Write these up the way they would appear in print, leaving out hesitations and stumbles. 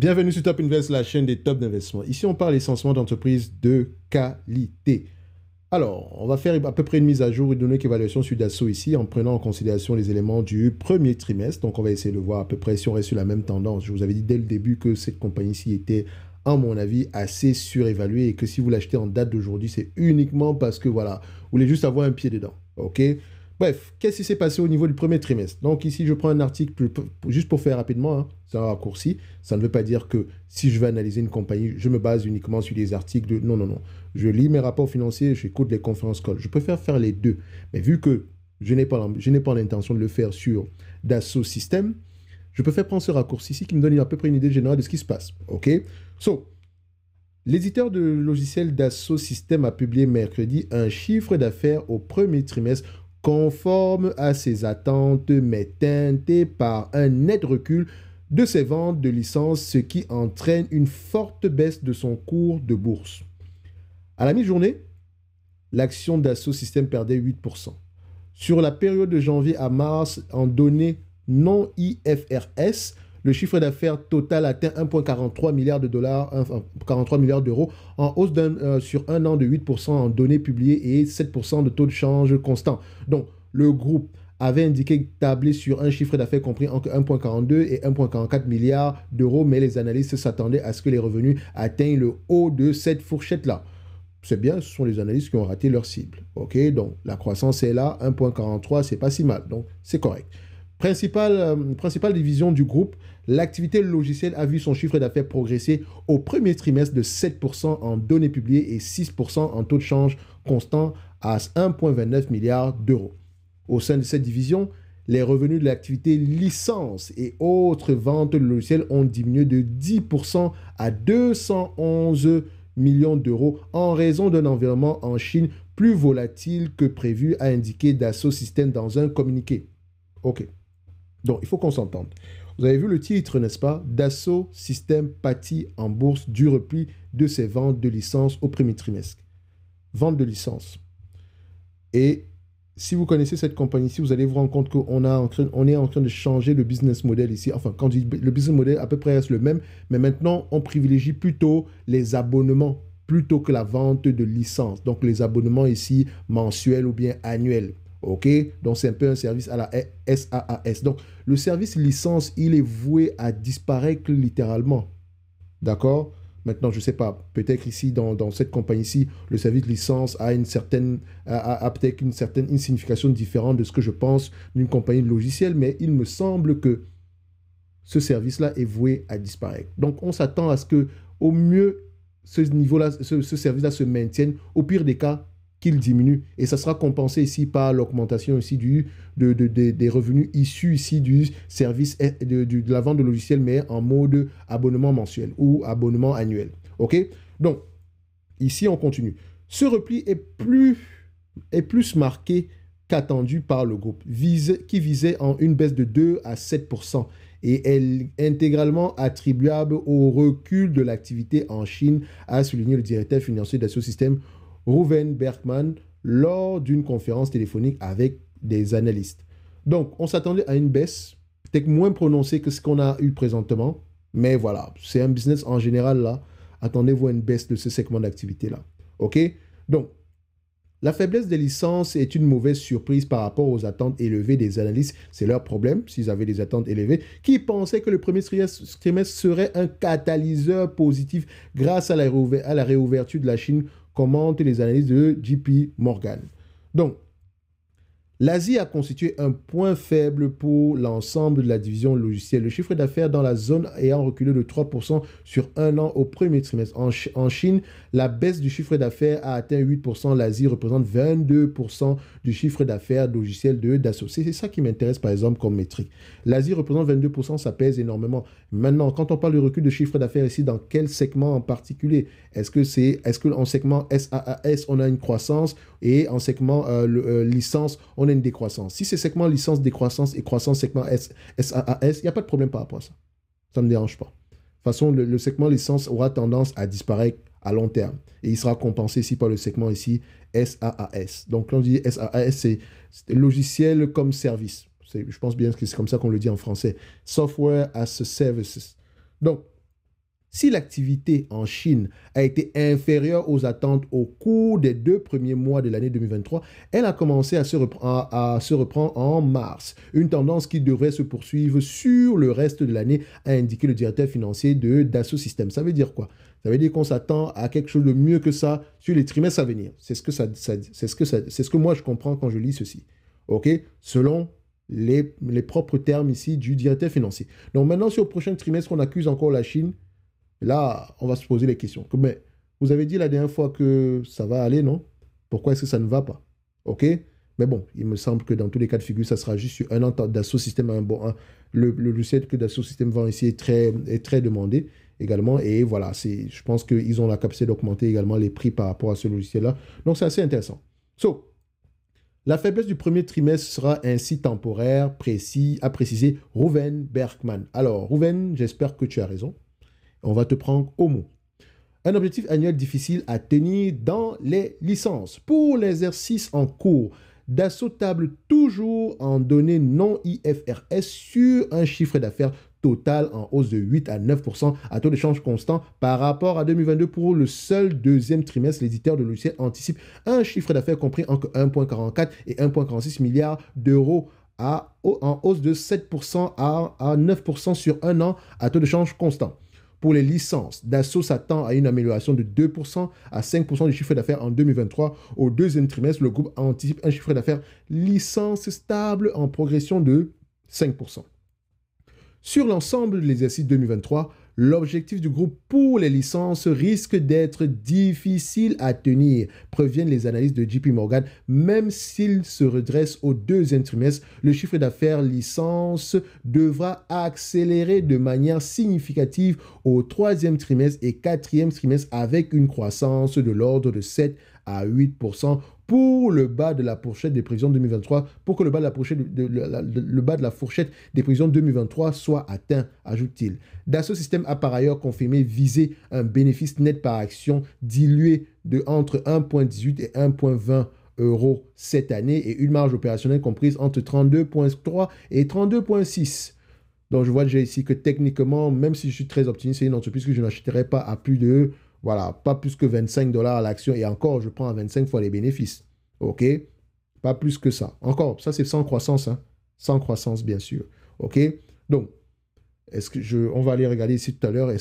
Bienvenue sur Top Invest, la chaîne des tops d'investissement. Ici, on parle essentiellement d'entreprises de qualité. Alors, on va faire à peu près une mise à jour et donner évaluation sur Dassault ici, en prenant en considération les éléments du premier trimestre. Donc, on va essayer de voir à peu près si on reste sur la même tendance. Je vous avais dit dès le début que cette compagnie ici était, à mon avis, assez surévaluée et que si vous l'achetez en date d'aujourd'hui, c'est uniquement parce que, voilà, vous voulez juste avoir un pied dedans. OK ? Bref, qu'est-ce qui s'est passé au niveau du premier trimestre? Donc ici, je prends un article, juste pour faire rapidement, hein, c'est un raccourci. Ça ne veut pas dire que si je vais analyser une compagnie, je me base uniquement sur des articles de... Non, non, non. Je lis mes rapports financiers, j'écoute les conférences call. Je préfère faire les deux. Mais vu que je n'ai pas l'intention de le faire sur Dassault Systèmes, je préfère prendre ce raccourci ici qui me donne à peu près une idée générale de ce qui se passe. OK? So, l'éditeur de logiciel Dassault Systèmes a publié mercredi un chiffre d'affaires au premier trimestre conforme à ses attentes, mais teinté par un net recul de ses ventes de licences, ce qui entraîne une forte baisse de son cours de bourse. À la mi-journée, l'action Dassault Systèmes perdait 8%. Sur la période de janvier à mars, en données non IFRS, le chiffre d'affaires total atteint 1,43 milliard d'euros, en hausse sur un an de 8% en données publiées et 7% de taux de change constant. Donc, le groupe avait indiqué tabler sur un chiffre d'affaires compris entre 1,42 et 1,44 milliards d'euros, mais les analystes s'attendaient à ce que les revenus atteignent le haut de cette fourchette-là. C'est bien, ce sont les analystes qui ont raté leur cible. OK, donc, la croissance est là, 1,43, c'est pas si mal, donc c'est correct. Principale division du groupe, l'activité logicielle a vu son chiffre d'affaires progresser au premier trimestre de 7% en données publiées et 6% en taux de change constant à 1,29 milliard d'euros. Au sein de cette division, les revenus de l'activité licence et autres ventes de logiciels ont diminué de 10% à 211 millions d'euros en raison d'un environnement en Chine plus volatile que prévu, a indiqué Dassault Systèmes dans un communiqué. OK. Donc, il faut qu'on s'entende. Vous avez vu le titre, n'est-ce pas? Dassault Systèmes pâtit en bourse du repli de ses ventes de licences au premier trimestre. Vente de licences. Et si vous connaissez cette compagnie ici, vous allez vous rendre compte qu'on est en train de changer le business model ici. Enfin, quand je dis le business model, à peu près reste le même. Mais maintenant, on privilégie plutôt les abonnements plutôt que la vente de licences. Donc, les abonnements ici mensuels ou bien annuels. OK, donc c'est un peu un service à la SaaS. Donc, le service licence, il est voué à disparaître littéralement. D'accord? Maintenant, je ne sais pas, peut-être ici, dans cette compagnie-ci, le service licence a une certaine, peut-être une signification différente de ce que je pense d'une compagnie de logiciels, mais il me semble que ce service-là est voué à disparaître. Donc, on s'attend à ce que, au mieux, ce niveau-là, ce service-là se maintienne. Au pire des cas, qu'il diminue. Et ça sera compensé ici par l'augmentation ici des revenus issus ici du service de la vente de logiciels, mais en mode abonnement mensuel ou abonnement annuel. OK? Donc, ici, on continue. Ce repli est plus marqué qu'attendu par le groupe, qui visait en une baisse de 2 à 7%. Et elle est intégralement attribuable au recul de l'activité en Chine, a souligné le directeur financier Dassault Systèmes Rouven Bergman lors d'une conférence téléphonique avec des analystes. Donc, on s'attendait à une baisse, peut-être moins prononcée que ce qu'on a eu présentement, mais voilà, c'est un business en général là. Attendez-vous à une baisse de ce segment d'activité là. OK? Donc, la faiblesse des licences est une mauvaise surprise par rapport aux attentes élevées des analystes. C'est leur problème, s'ils avaient des attentes élevées, qui pensaient que le premier trimestre serait un catalyseur positif grâce à la réouverture de la Chine, commentent les analyses de JP Morgan. Donc, l'Asie a constitué un point faible pour l'ensemble de la division logicielle. Le chiffre d'affaires dans la zone ayant reculé de 3% sur un an au premier trimestre. En Chine, la baisse du chiffre d'affaires a atteint 8%. L'Asie représente 22% du chiffre d'affaires logiciel de Dassault. C'est ça qui m'intéresse par exemple comme métrique. L'Asie représente 22%, ça pèse énormément. Maintenant, quand on parle de recul de chiffre d'affaires ici, dans quel segment en particulier? Est-ce que en segment SaaS, on a une croissance et en segment licence, on a une décroissance? Si c'est segment licence, décroissance et croissance segment SaaS, il n'y a pas de problème par rapport à ça. Ça ne me dérange pas. De toute façon, le segment licence aura tendance à disparaître à long terme. Et il sera compensé ici par le segment ici SaaS. Donc, quand on dit SaaS, c'est logiciel comme service. Je pense bien que c'est comme ça qu'on le dit en français. Software as a Services. Donc, Si l'activité en Chine a été inférieure aux attentes au cours des 2 premiers mois de l'année 2023, elle a commencé à se reprendre en mars. Une tendance qui devrait se poursuivre sur le reste de l'année, a indiqué le directeur financier de Dassault Systèmes. Ça veut dire quoi? Ça veut dire qu'on s'attend à quelque chose de mieux que ça sur les trimestres à venir. C'est ce que, moi je comprends quand je lis ceci. OK? Selon les propres termes ici du directeur financier. Donc maintenant, sur le prochain trimestre, on accuse encore la Chine. Là, on va se poser les questions. Mais vous avez dit la dernière fois que ça va aller, non? Pourquoi est-ce que ça ne va pas? OK? Mais bon, il me semble que dans tous les cas de figure, ça sera juste sur un an. Dassault Systèmes a un bon... Le logiciel que Dassault Systèmes vend ici est très demandé également. Et voilà, je pense qu'ils ont la capacité d'augmenter également les prix par rapport à ce logiciel-là. Donc, c'est assez intéressant. So, la faiblesse du premier trimestre sera ainsi temporaire, a précisé Rouven Bergman. Alors, Rouven, j'espère que tu as raison. On va te prendre au mot. Un objectif annuel difficile à tenir dans les licences. Pour l'exercice en cours, Dassault table toujours en données non IFRS sur un chiffre d'affaires total en hausse de 8 à 9% à taux d'échange constant par rapport à 2022. Pour le seul 2e trimestre, l'éditeur de logiciels anticipe un chiffre d'affaires compris entre 1,44 et 1,46 milliards d'euros en hausse de 7% à 9% sur un an à taux d'échange constant. Pour les licences, Dassault s'attend à une amélioration de 2% à 5% du chiffre d'affaires en 2023. Au 2e trimestre, le groupe anticipe un chiffre d'affaires licence stable en progression de 5%. Sur l'ensemble de l'exercice 2023, l'objectif du groupe pour les licences risque d'être difficile à tenir, préviennent les analystes de JP Morgan. Même s'il se redresse au 2e trimestre, le chiffre d'affaires licence devra accélérer de manière significative au 3e trimestre et 4e trimestre avec une croissance de l'ordre de 7 à 8% pour le bas de la fourchette des prévisions 2023, pour que le bas de la fourchette des prévisions 2023 soit atteint, ajoute-t-il. Dassault Systèmes a par ailleurs confirmé viser un bénéfice net par action dilué de entre 1,18 et 1,20 € cette année et une marge opérationnelle comprise entre 32,3 et 32,6. Donc je vois déjà ici que techniquement, même si je suis très optimiste, c'est une entreprise que je n'achèterai pas à plus de... Voilà, pas plus que 25 $ à l'action. Et encore, je prends à 25 fois les bénéfices. OK? Pas plus que ça. Encore, ça, c'est sans croissance. Hein? Sans croissance, bien sûr. OK? Donc, on va aller regarder ici tout à l'heure.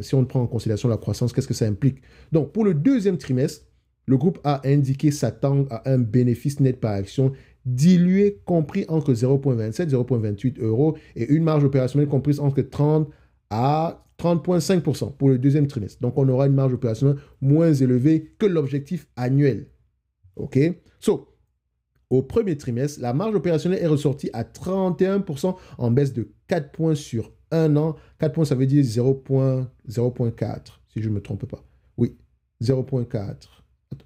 Si on prend en considération la croissance, qu'est-ce que ça implique? Donc, pour le 2e trimestre, le groupe a indiqué s'attendre à un bénéfice net par action dilué, compris entre 0,27 et 0,28 € et une marge opérationnelle comprise entre 30 à 30,5% pour le 2e trimestre. Donc, on aura une marge opérationnelle moins élevée que l'objectif annuel. OK? So, au 1er trimestre, la marge opérationnelle est ressortie à 31% en baisse de 4 points sur un an. 4 points, ça veut dire 0,4, si je ne me trompe pas. Oui, 0,4.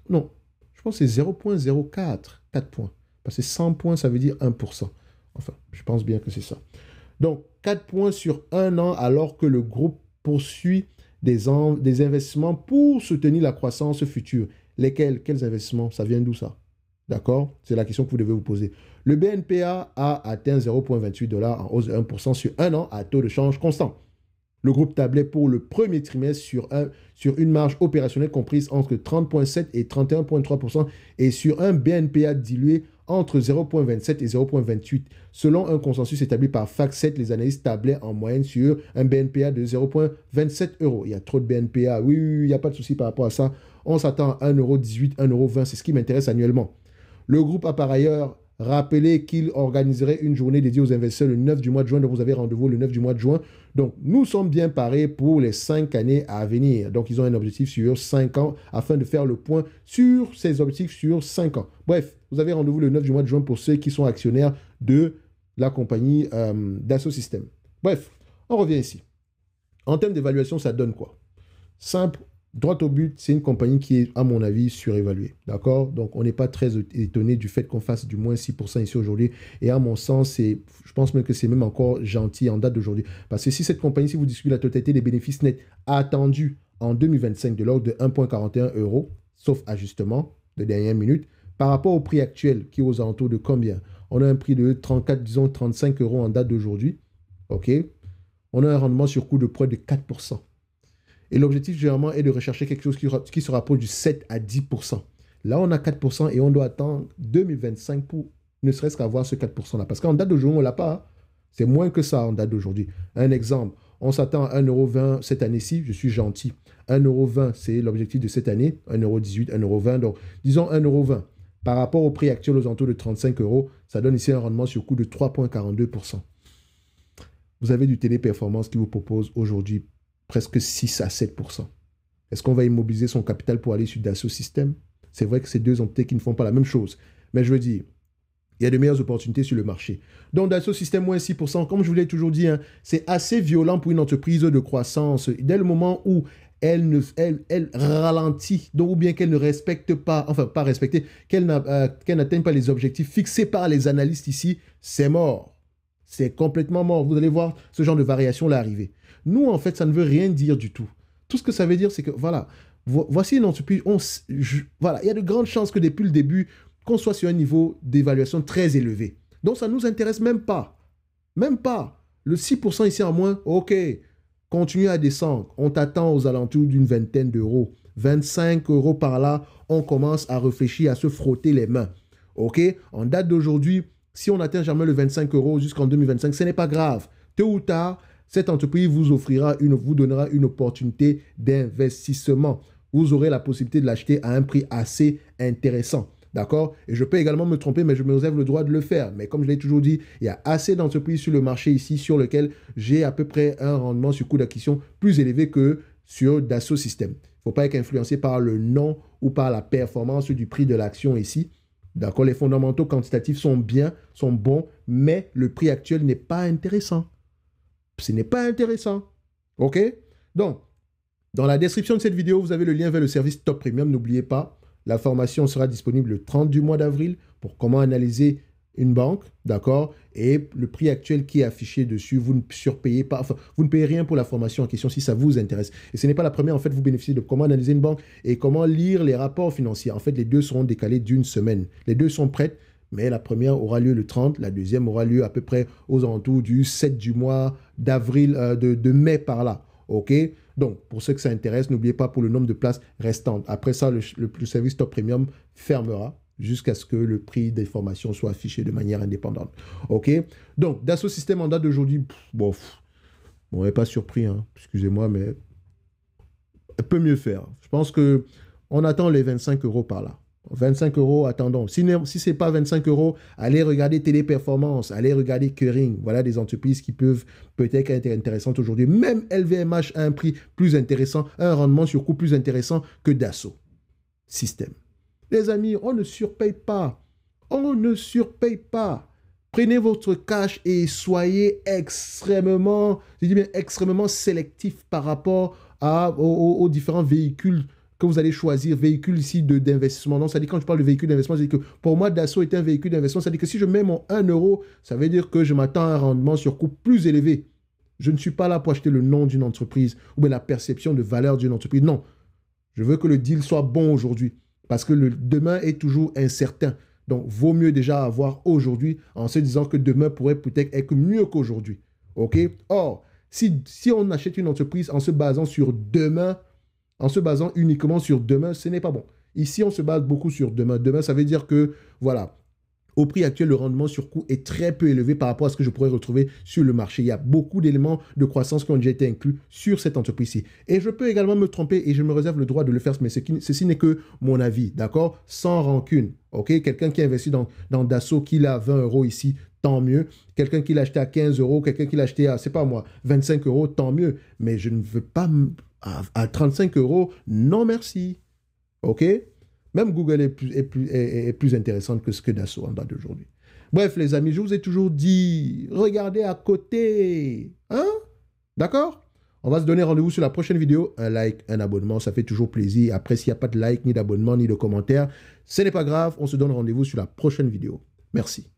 Non, je pense que c'est 0,04, 4 points. Parce que 100 points, ça veut dire 1%. Enfin, je pense bien que c'est ça. Donc, 4 points sur un an alors que le groupe poursuit des investissements pour soutenir la croissance future. Quels investissements? Ça vient d'où ça? D'accord? C'est la question que vous devez vous poser. Le BNPA a atteint 0,28 $ en hausse de 1% sur un an à taux de change constant. Le groupe tablait pour le 1er trimestre sur une marge opérationnelle comprise entre 30,7 et 31,3% et sur un BNPA dilué entre 0,27 et 0,28. Selon un consensus établi par FactSet, les analystes tablaient en moyenne sur un BNPA de 0,27 €. Il y a trop de BNPA. Oui, il n'y a pas de souci par rapport à ça. On s'attend à 1,18 €, 1,20 €. C'est ce qui m'intéresse annuellement. Le groupe a par ailleurs rappelé qu'il organiserait une journée dédiée aux investisseurs le 9 du mois de juin. Donc, vous avez rendez-vous le 9 du mois de juin. Donc, nous sommes bien parés pour les 5 années à venir. Donc, ils ont un objectif sur 5 ans afin de faire le point sur ces objectifs sur 5 ans. Bref, vous avez rendez-vous le 9 du mois de juin pour ceux qui sont actionnaires de la compagnie Dassault Systèmes. Bref, on revient ici. En termes d'évaluation, ça donne quoi? Simple, droit au but, c'est une compagnie qui est, à mon avis, surévaluée. D'accord? Donc, on n'est pas très étonné du fait qu'on fasse du moins 6% ici aujourd'hui. Et à mon sens, je pense même que c'est même encore gentil en date d'aujourd'hui. Parce que si cette compagnie, si vous discutez la totalité des bénéfices nets attendus en 2025 de l'ordre de 1,41 €, sauf ajustement de dernière minute, par rapport au prix actuel qui est aux alentours de combien? On a un prix de 34, disons 35 € en date d'aujourd'hui. OK? On a un rendement sur coût de près de 4%. Et l'objectif, généralement, est de rechercher quelque chose qui se rapproche du 7 à 10%. Là, on a 4% et on doit attendre 2025 pour ne serait-ce qu'avoir ce 4%-là. Parce qu'en date d'aujourd'hui, on ne l'a pas. Hein. C'est moins que ça en date d'aujourd'hui. Un exemple, on s'attend à 1,20 € cette année-ci. Je suis gentil. 1,20 €, c'est l'objectif de cette année. 1,18 €, 1,20 €. Donc, disons 1,20 € par rapport au prix actuel aux alentours de 35 €. Ça donne ici un rendement sur coût de 3,42%. Vous avez du Téléperformance qui vous propose aujourd'hui presque 6 à 7%. Est-ce qu'on va immobiliser son capital pour aller sur Dassault Systèmes? C'est vrai que ces deux entités qui ne font pas la même chose. Mais je veux dire, il y a de meilleures opportunités sur le marché. Donc Dassault Systèmes moins 6%, comme je vous l'ai toujours dit, hein, c'est assez violent pour une entreprise de croissance. Dès le moment où elle ralentit, donc, ou bien qu'elle ne respecte pas, enfin pas respecter, qu'elle n'atteigne pas les objectifs fixés par les analystes ici, c'est mort. C'est complètement mort. Vous allez voir ce genre de variation-là arriver. Nous, en fait, ça ne veut rien dire du tout. Tout ce que ça veut dire, c'est que, voilà, voici une entreprise. Voilà, il y a de grandes chances que depuis le début, qu'on soit sur un niveau d'évaluation très élevé. Donc, ça ne nous intéresse même pas. Même pas. Le 6% ici en moins, OK, continue à descendre. On t'attend aux alentours d'une vingtaine d'euros. 25 € par là, on commence à réfléchir, à se frotter les mains. OK, en date d'aujourd'hui, si on n'atteint jamais le 25 € jusqu'en 2025, ce n'est pas grave. Tôt ou tard, cette entreprise vous donnera une opportunité d'investissement. Vous aurez la possibilité de l'acheter à un prix assez intéressant. D'accord? Et je peux également me tromper, mais je me réserve le droit de le faire. Mais comme je l'ai toujours dit, il y a assez d'entreprises sur le marché ici sur lesquelles j'ai à peu près un rendement sur coût d'acquisition plus élevé que sur Dassault Systèmes. Il ne faut pas être influencé par le nom ou par la performance du prix de l'action ici. D'accord, les fondamentaux quantitatifs sont bien, sont bons, mais le prix actuel n'est pas intéressant. Ce n'est pas intéressant. OK? Donc, dans la description de cette vidéo, vous avez le lien vers le service Top Premium. N'oubliez pas, la formation sera disponible le 30 du mois d'avril pour comment analyser une banque. D'accord? Et le prix actuel qui est affiché dessus, vous ne surpayez pas, enfin, vous ne payez rien pour la formation en question si ça vous intéresse. Et ce n'est pas la première, en fait, vous bénéficiez de comment analyser une banque et comment lire les rapports financiers. En fait, les deux seront décalés d'une semaine. Les deux sont prêtes, mais la première aura lieu le 30, la deuxième aura lieu à peu près aux alentours du 7 du mois d'avril, de mai par là. OK? Donc, pour ceux que ça intéresse, n'oubliez pas pour le nombre de places restantes. Après ça, le service Top Premium fermera jusqu'à ce que le prix des formations soit affiché de manière indépendante. OK? Donc, Dassault Systèmes en date d'aujourd'hui, bon, on n'est pas surpris, hein, excusez-moi, mais elle peut mieux faire. Je pense qu'on attend les 25 € par là. 25 €, attendons. Si ce n'est pas 25 €, allez regarder Téléperformance, allez regarder Kering. Voilà des entreprises qui peuvent peut-être être intéressantes aujourd'hui. Même LVMH a un prix plus intéressant, un rendement sur coût plus intéressant que Dassault Systèmes. Les amis, on ne surpaye pas. On ne surpaye pas. Prenez votre cash et soyez extrêmement, je dis bien extrêmement sélectif par rapport aux différents véhicules que vous allez choisir, véhicules ici d'investissement. Non, ça dit, quand je parle de véhicule d'investissement, ça dit que pour moi, Dassault est un véhicule d'investissement. Ça dit que si je mets mon 1 €, ça veut dire que je m'attends à un rendement sur coût plus élevé. Je ne suis pas là pour acheter le nom d'une entreprise ou bien la perception de valeur d'une entreprise. Non, je veux que le deal soit bon aujourd'hui. Parce que le demain est toujours incertain. Donc, vaut mieux déjà avoir aujourd'hui en se disant que demain pourrait peut-être être mieux qu'aujourd'hui. OK? Or, si on achète une entreprise en se basant sur demain, en se basant uniquement sur demain, ce n'est pas bon. Ici, on se base beaucoup sur demain. Demain, ça veut dire que, voilà, au prix actuel, le rendement sur coût est très peu élevé par rapport à ce que je pourrais retrouver sur le marché. Il y a beaucoup d'éléments de croissance qui ont déjà été inclus sur cette entreprise-ci. Et je peux également me tromper et je me réserve le droit de le faire, mais ceci n'est que mon avis, d'accord? Sans rancune, OK? Quelqu'un qui investit dans Dassault, qui l'a à 20 € ici, tant mieux. Quelqu'un qui l'a acheté à 15 €, quelqu'un qui l'a acheté à, c'est pas moi, 25 €, tant mieux. Mais je ne veux pas à 35 €, non merci, OK? Même Google est plus intéressante que ce que Dassault en date d'aujourd'hui. Bref, les amis, je vous ai toujours dit, regardez à côté. Hein? D'accord? On va se donner rendez-vous sur la prochaine vidéo. Un like, un abonnement, ça fait toujours plaisir. Après, s'il n'y a pas de like, ni d'abonnement, ni de commentaire, ce n'est pas grave. On se donne rendez-vous sur la prochaine vidéo. Merci.